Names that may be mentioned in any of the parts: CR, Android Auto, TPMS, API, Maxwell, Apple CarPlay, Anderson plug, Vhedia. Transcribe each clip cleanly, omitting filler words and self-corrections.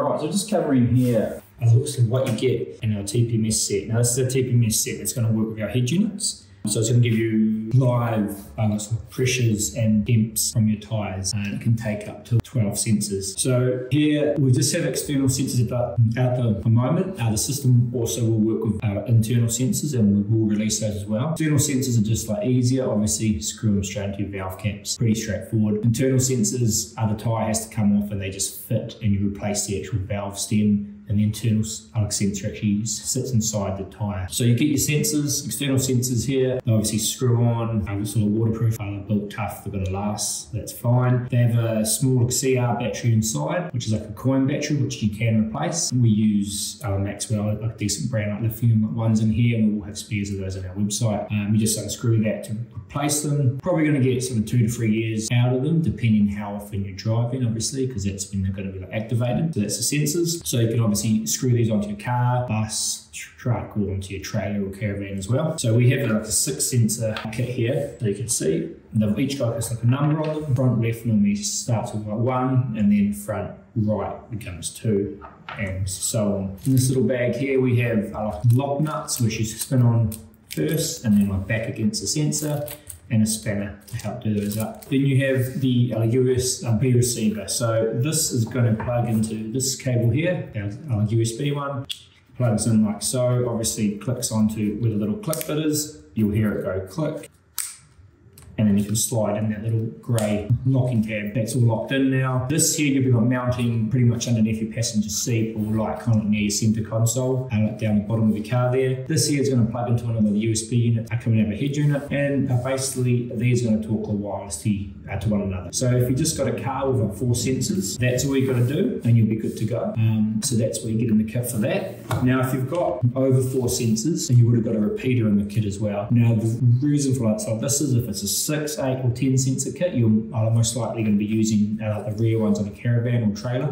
Right, so just covering here a look at what you get in our TPMS set. Now this is a TPMS set that's going to work with our head units. So it's going to give you live sort of pressures and temps from your tyres, and it can take up to 12 sensors. So here we just have external sensors out there for the moment. The system also will work with our internal sensors, and we will release those as well. External sensors are just like easier, obviously screw them straight into your valve caps, pretty straightforward. Internal sensors, the tyre has to come off and they just fit and you replace the actual valve stem. And the internal sensor actually sits inside the tyre. So you get your sensors, external sensors here. They obviously screw on, they're sort of waterproof, they're built tough, they're gonna last, that's fine. They have a small CR battery inside, which is like a coin battery, which you can replace. We use Maxwell, like a decent brand, like the few ones in here, and we'll have spares of those on our website. You just unscrew that to replace them. Probably gonna get sort of 2 to 3 years out of them, depending how often you're driving, obviously, because that's when they're gonna be like activated. So that's the sensors. So you can obviously screw these onto your car, bus, truck, or onto your trailer or caravan as well. So we have like a 6 sensor kit here that you can see. And they've each got this like a number on them. Front left normally starts with like 1, and then front right becomes 2, and so on. In this little bag here we have lock nuts, which you spin on first, and then like back against the sensor, and a spanner to help do those up. Then you have the USB receiver. So this is going to plug into this cable here, our USB one, plugs in like so, obviously clicks onto where the little click bit is, you'll hear it go click, and then you can slide in that little grey locking tab. That's all locked in now. This here you'll be mounting pretty much underneath your passenger seat, or like kind of near your centre console, and down the bottom of your car there. This here is going to plug into another USB unit coming out of a head unit, and basically these are going to talk wirelessly to one another. So if you just got a car with 4 sensors, that's all you've got to do, and you'll be good to go. So that's where you get in the kit for that. Now if you've got over 4 sensors, then you would have got a repeater in the kit as well. Now the reason for that, so this is if it's a 6, 8, or 10 sensor kit, you're most likely going to be using the rear ones on a caravan or trailer or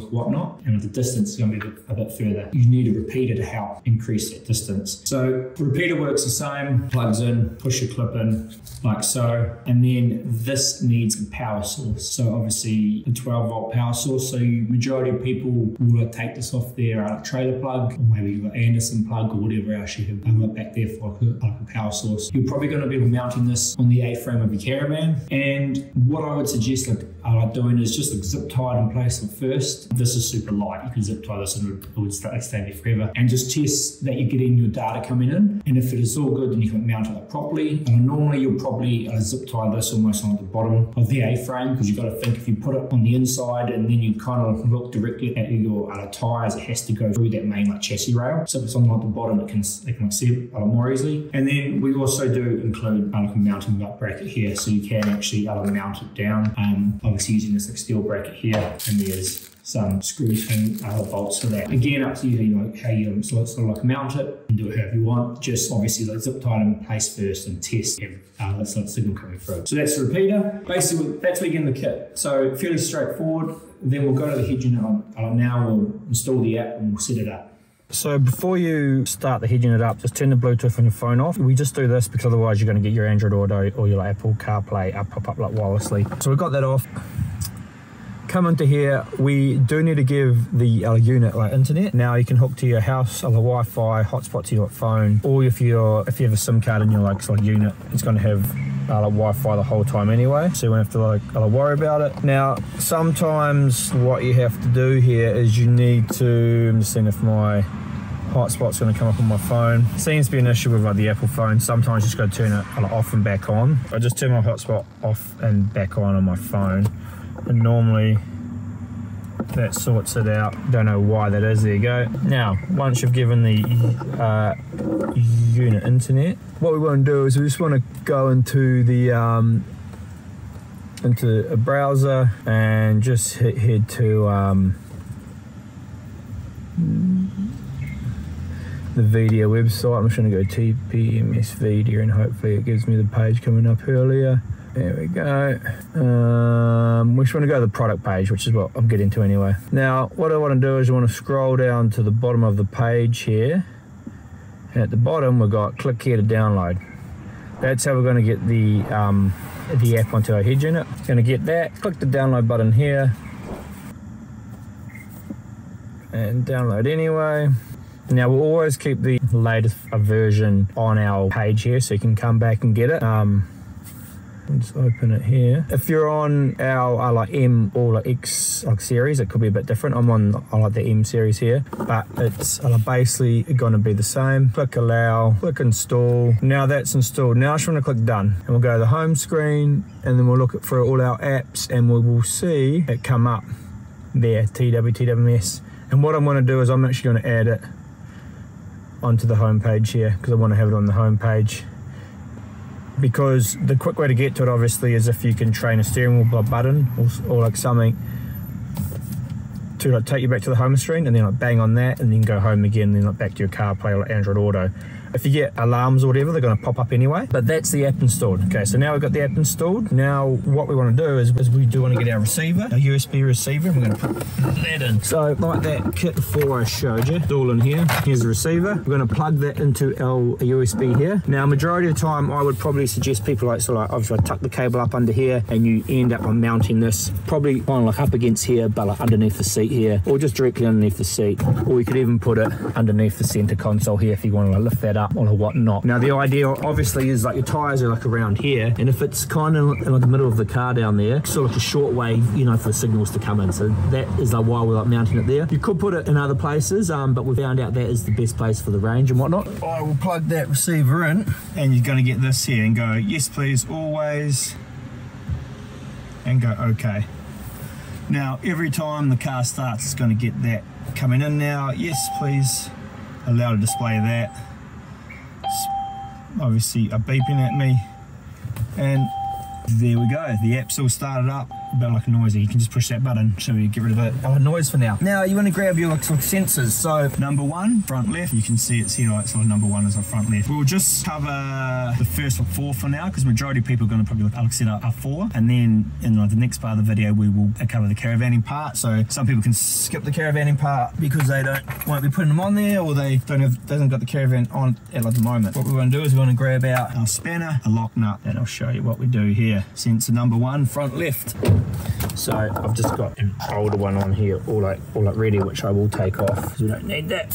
whatnot, and the distance is going to be a bit further. You need a repeater to help increase that distance. So the repeater works the same, plugs in, push your clip in like so, and then this needs a power source. So obviously a 12-volt power source. So majority of people will take this off their trailer plug, or maybe your Anderson plug, or whatever else you have back there for a power source. You're probably going to be mounting this on the frame of your caravan, and what I would suggest doing is just zip tie it in place at first. This is super light, you can zip tie this and it would stay there forever, and just test that you're getting your data coming in, and if it is all good then you can mount it up properly. And normally you'll probably zip tie this almost on the bottom of the A-frame, because you've got to think if you put it on the inside and then you kind of look directly at your tires, it has to go through that main chassis rail. So if it's on the bottom it can see it more easily. And then we also do include mounting up bracket here, so you can actually mount it down. Obviously using this steel bracket here, and there's some screws and other bolts for that. Again, up to you, how you sort of mount it and do it however you want. Just obviously zip tie it in place first and test every signal coming through. So that's the repeater. Basically, that's where you get in the kit. So fairly straightforward. Then we'll go to the head unit. Now we'll install the app and we'll set it up. So before you start the head unit up, just turn the Bluetooth and your phone off. We just do this because otherwise you're going to get your Android Auto or your Apple CarPlay pop up wirelessly. So we've got that off. Come into here, we do need to give the unit internet. Now you can hook to your house, Wi-Fi, hotspot to your phone, or if you have a SIM card in your unit, it's going to have Wi-Fi the whole time anyway, so you won't have to worry about it. Now sometimes what you have to do here is you need to, I'm just seeing if my hotspot's going to come up on my phone. Seems to be an issue with the Apple phone. Sometimes you just got to turn it off and back on. I just turn my hotspot off and back on my phone, and normally that sorts it out. Don't know why that is. There you go. Now once you've given the unit internet, what we want to do is we just want to go into the into a browser and just head to the Vhedia website. I'm just going to go TPMS Vhedia, and hopefully it gives me the page coming up earlier. There we go. We just want to go to the product page, which is what I'm getting to anyway. Now, what I want to do is I want to scroll down to the bottom of the page here. And at the bottom, we've got click here to download. That's how we're going to get the app onto our head unit. Going to get that. Click the download button here. and download anyway. Now, we'll always keep the latest version on our page here, so you can come back and get it. Let's open it here. If you're on our like M or like X like series, it could be a bit different. I'm on like the M series here, but it's basically going to be the same. Click allow, click install. Now that's installed. Now I just want to click done, and we'll go to the home screen, and then we'll look through all our apps, and we will see it come up there, TPMS. And what I'm going to do is I'm actually going to add it onto the home page here, because I want to have it on the home page. Because the quick way to get to it, obviously, is if you can train a steering wheel button or like something to like take you back to the home screen, and then like bang on that, and then go home again, and then like back to your CarPlay or like Android Auto. If you get alarms or whatever, they're going to pop up anyway. But that's the app installed. Okay, so now we've got the app installed. Now what we want to do is we do want to get our receiver, our USB receiver, and we're going to put that in. So like that kit 4 I showed you, it's all in here. Here's the receiver. We're going to plug that into our USB here. Now majority of the time I would probably suggest people like, so like obviously I tuck the cable up under here, and you end up on mounting this probably on like up against here, but like underneath the seat here, or just directly underneath the seat, or you could even put it underneath the center console here if you want to like lift that up or whatnot. Now the idea obviously is like your tires are like around here, and if it's kind of in like the middle of the car down there, sort of like a short way, you know, for the signals to come in. So that is like why we're like mounting it there. You could put it in other places, but we found out that is the best place for the range and whatnot. I will plug that receiver in, and you're going to get this here and go yes please always, and go okay. Now every time the car starts, it's going to get that coming in. Now yes please, allow to display that. Obviously are beeping at me, and there we go, the app's all started up. A bit like noisy, you can just push that button, so we get rid of it. Oh, noise for now. Now you want to grab your sensors. So number 1, front left, you can see it's here, like sort of number 1 is our front left. We'll just cover the first 4 for now, because majority of people are going to probably look at set up 4, and then in like the next part of the video we will cover the caravanning part. So some people can skip the caravanning part because they won't be putting them on there, or they haven't got the caravan on at like the moment. What we want to do is we want to grab out our spanner, a lock nut, and I'll show you what we do here. Sensor number 1, front left. So I've just got an older one on here, all like ready, which I will take off because we don't need that.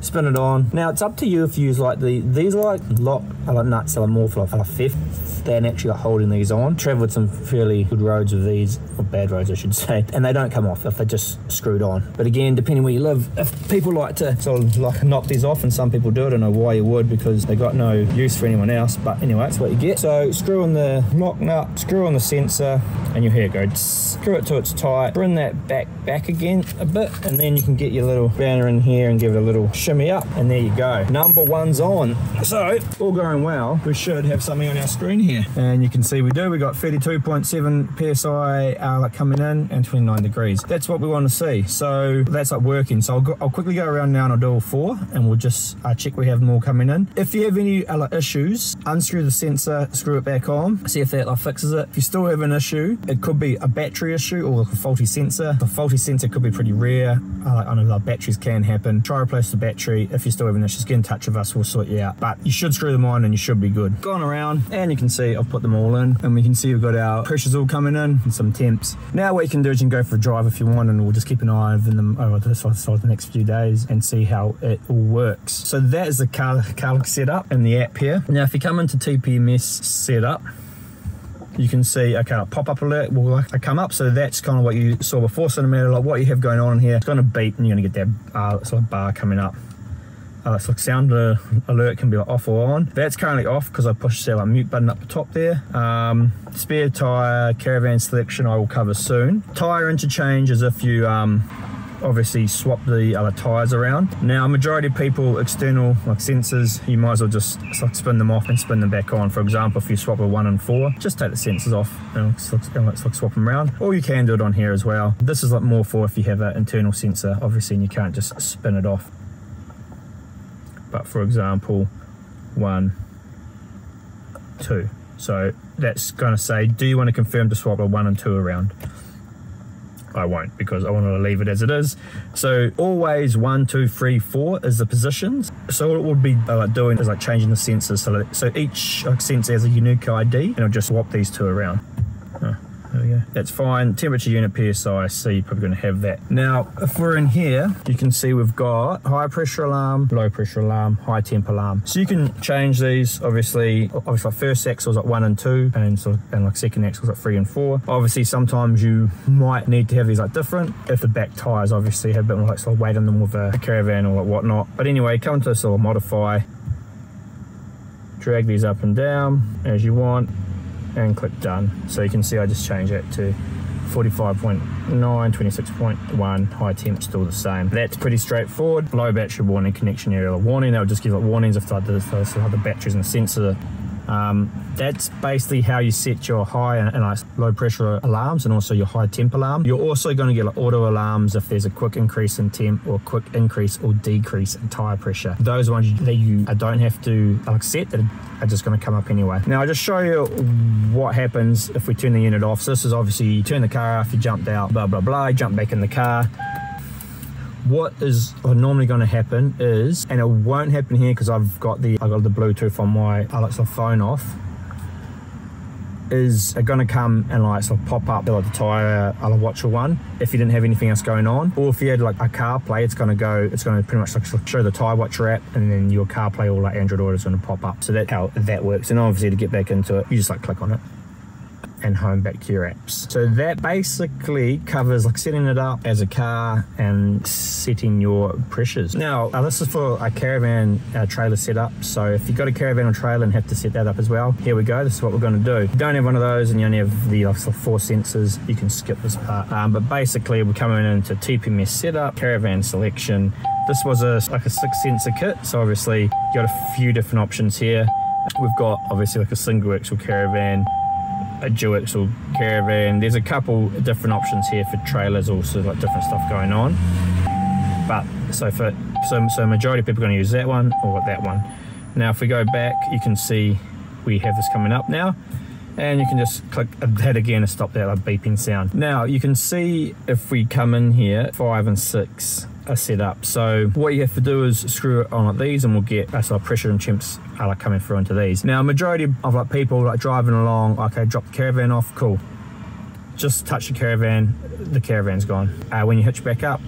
Spin it on. Now it's up to you if you use like these are like lock nuts, are more for like theft than actually like holding these on. Travelled some fairly good roads with these, or bad roads I should say, and they don't come off if they're just screwed on. But again, depending where you live, if people like to sort of like knock these off, and some people do, I don't know why you would, because they got no use for anyone else. But anyway, that's what you get. So screw on the lock nut, screw on the sensor, and you'll hear it go. Screw it till it's tight. Bring that back again a bit, and then you can get your little banner in here and give it a little shimmy up, and there you go. Number 1's on. So all going well, we should have something on our screen here, and you can see we do. We got 32.7 psi like coming in, and 29 degrees. That's what we want to see. So that's like working. So I'll quickly go around now and I'll do all 4, and we'll just check we have more coming in. If you have any issues, unscrew the sensor, screw it back on, see if that fixes it. If you still have an issue, it could be a battery issue or a faulty sensor. The faulty sensor could be pretty rare. I know like batteries can happen. Try replace the battery. If you're still having issues, get in touch with us, we'll sort you out. But you should screw them on and you should be good. Gone around, and you can see I've put them all in, and we can see we've got our pressures all coming in and some temps. Now what you can do is you can go for a drive if you want, and we'll just keep an eye on them over the next few days and see how it all works. So that is the car setup and the app here. Now if you come into TPMS setup, you can see, okay, a pop-up alert will come up. So that's kind of what you saw before. So no matter like what you have going on here, it's going to beep, and you're going to get that sort of bar coming up. So sound alert can be like off or on. That's currently off because I pushed the mute button up the top there. Spare tire, caravan selection, I will cover soon. Tire interchange is if you obviously swap the other tires around. Now majority of people, external like sensors, you might as well just like spin them off and spin them back on. For example, if you swap a 1 and 4, just take the sensors off and let's swap them around. Or you can do it on here as well. This is like more for if you have an internal sensor, obviously, and you can't just spin it off. But for example, 1, 2. So that's gonna say, do you want to confirm to swap a 1 and 2 around? I won't, because I want to leave it as it is. So always 1, 2, 3, 4 is the positions. So what it would be doing is like changing the sensors. So each sensor has a unique ID, and it'll just swap these two around. there we go. That's fine. Temperature unit PSI, so you're probably going to have that. Now, if we're in here, you can see we've got high pressure alarm, low pressure alarm, high temp alarm. So you can change these, obviously like first axle's at 1 and 2, and like second axle's at 3 and 4. Obviously, sometimes you might need to have these like different if the back tires obviously have a bit more like sort of weight on them with a caravan or like whatnot. But anyway, come to sort of modify, drag these up and down as you want, and click done. So you can see I just changed that to 45.9, 26.1, high temp still the same. That's pretty straightforward. Low battery warning, connection area warning. They'll just give like warnings if the batteries and the sensor. That's basically how you set your high and low pressure alarms and also your high temp alarm. You're also going to get like auto alarms if there's a quick increase in temp or quick increase or decrease in tire pressure. Those ones that you don't have to set, that are just going to come up anyway. Now I'll just show you what happens if we turn the unit off. So this is obviously you turn the car off, you jumped out, blah blah blah, you jump back in the car. What is normally going to happen is, and it won't happen here because I've got the Bluetooth on my Alexa phone off, is going to come and like sort of pop up like the tire watcher one if you didn't have anything else going on, or if you had like a CarPlay, it's going to pretty much like show the tire watcher app, and then your CarPlay or like Android Auto is going to pop up. So that's how that works. And obviously to get back into it, you just like click on it and home back to your apps. So that basically covers like setting it up as a car and setting your pressures. Now this is for a caravan trailer setup, so if you've got a caravan or trailer and have to set that up as well, here we go, this is what we're going to do. If you don't have one of those and you only have the sort of 4 sensors, you can skip this part, but basically we're coming into TPMS setup, caravan selection. This was like a 6 sensor kit, so obviously you've got a few different options here. We've got obviously like a single axle caravan, a dual axle caravan. There's a couple different options here for trailers, also like different stuff going on. But so majority of people are going to use that one or that one. Now if we go back, you can see we have this coming up now, and you can just click that again to stop that like beeping sound. Now you can see if we come in here, 5 and 6 are set up. So what you have to do is screw it on like these, and we'll get sort of pressure and temps are like coming through into these. Now majority of like people like driving along, okay, drop the caravan off, cool. Just touch the caravan, the caravan's gone. When you hitch back up,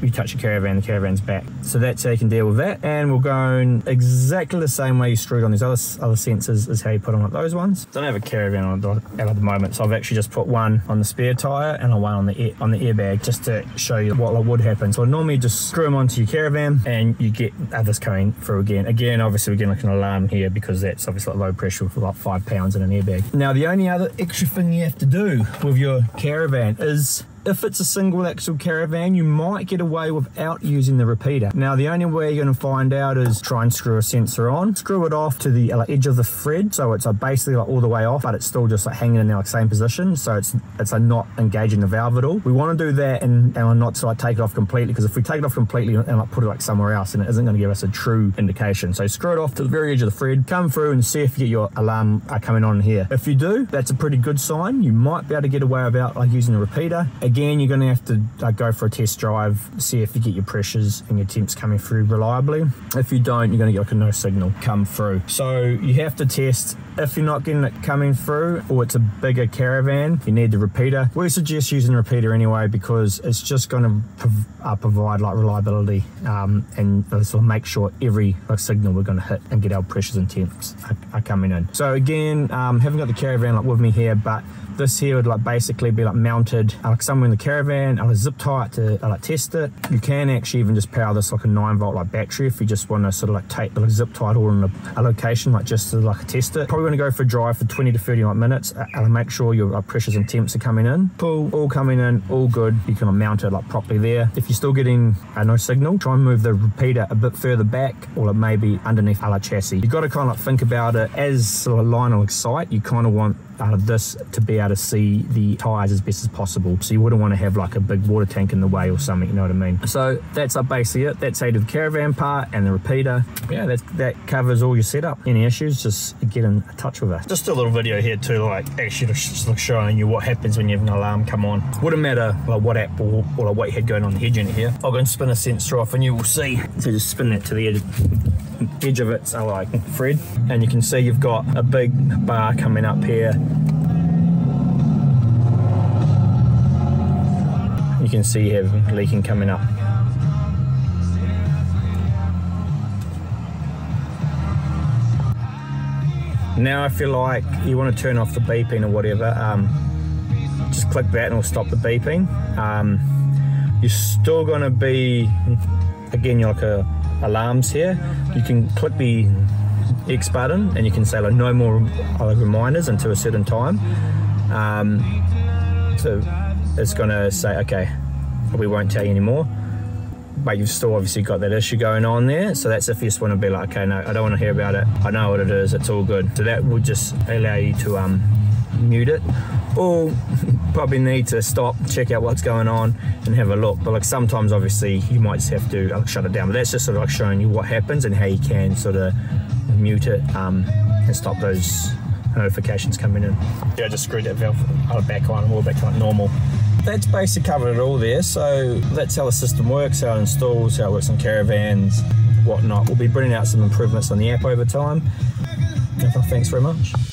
you touch the caravan, the caravan's back. So that's how you can deal with that. And we'll go in exactly the same way you screwed on these other sensors is how you put on like those ones. I don't have a caravan on at the moment, so I've actually just put one on the spare tire and one on the airbag, just to show you what would happen. So I normally just screw them onto your caravan and you get others coming through again. Again, obviously we're getting like an alarm here because that's obviously like low pressure for like 5 pounds in an airbag. Now the only other extra thing you have to do with your caravan is, if it's a single axle caravan, you might get away without using the repeater. Now the only way you're going to find out is try and screw a sensor on, screw it off to the edge of the thread, so it's basically like all the way off, but it's still just like hanging in the same position, so it's not engaging the valve at all. We want to do that and not to like take it off completely, because if we take it off completely and like put it like somewhere else, and it isn't going to give us a true indication. So screw it off to the very edge of the thread, come through and see if you get your alarm coming on here. If you do, that's a pretty good sign. You might be able to get away without like using the repeater. Again, you're going to have to go for a test drive, see if you get your pressures and your temps coming through reliably. If you don't, you're going to get like a no signal come through. So you have to test. If you're not getting it coming through, or it's a bigger caravan, you need the repeater. We suggest using the repeater anyway, because it's just going to provide like reliability and sort of make sure every signal we're going to hit and get our pressures and temps are coming in. So again, haven't got the caravan with me here, but this here would basically be mounted somewhere in the caravan. I'll zip tie it to test it. You can actually even just power this like a 9-volt battery if you just want to sort of take the zip tie it all in a location just to test it. Probably want to go for a drive for 20 to 30 minutes and make sure your pressures and temps are coming in. Cool, all coming in, all good. You can mount it properly there. If you're still getting no signal, try and move the repeater a bit further back, or maybe underneath a chassis. You've got to kind of think about it as sort of a line of sight. You kind of want this to be able to see the tires as best as possible, so you wouldn't want to have a big water tank in the way or something, you know what I mean? So that's basically it. That's how you do the caravan part and the repeater. Yeah, that covers all your setup. Any issues, just get in touch with us. Just a little video here too, actually just showing you what happens when you have an alarm come on. Wouldn't matter what app or what you had going on the head unit here. I'll go and spin a sensor off and you will see. So just spin that to the edge of it, so thread, and you can see you've got a big bar coming up here. you can see here leaking coming up. Now if you like, you want to turn off the beeping or whatever, just click that and it'll stop the beeping. You're still going to be, again, you're like alarms here. You can click the X button and you can say like no more reminders until a certain time. So it's going to say, okay, we won't tell you anymore. But you've still obviously got that issue going on there, so that's if you just want to be like, okay, no, I don't want to hear about it, I know what it is, it's all good. So that will just allow you to mute it, or probably need to stop, check out what's going on and have a look. But like sometimes obviously you might just have to shut it down, but that's just sort of like showing you what happens and how you can sort of mute it and stop those notifications coming in. Yeah, I just screwed that valve back on, all back to like normal. That's basically covered it all there, so that's how the system works, how it installs, how it works on caravans, whatnot. We'll be bringing out some improvements on the app over time. Thanks very much.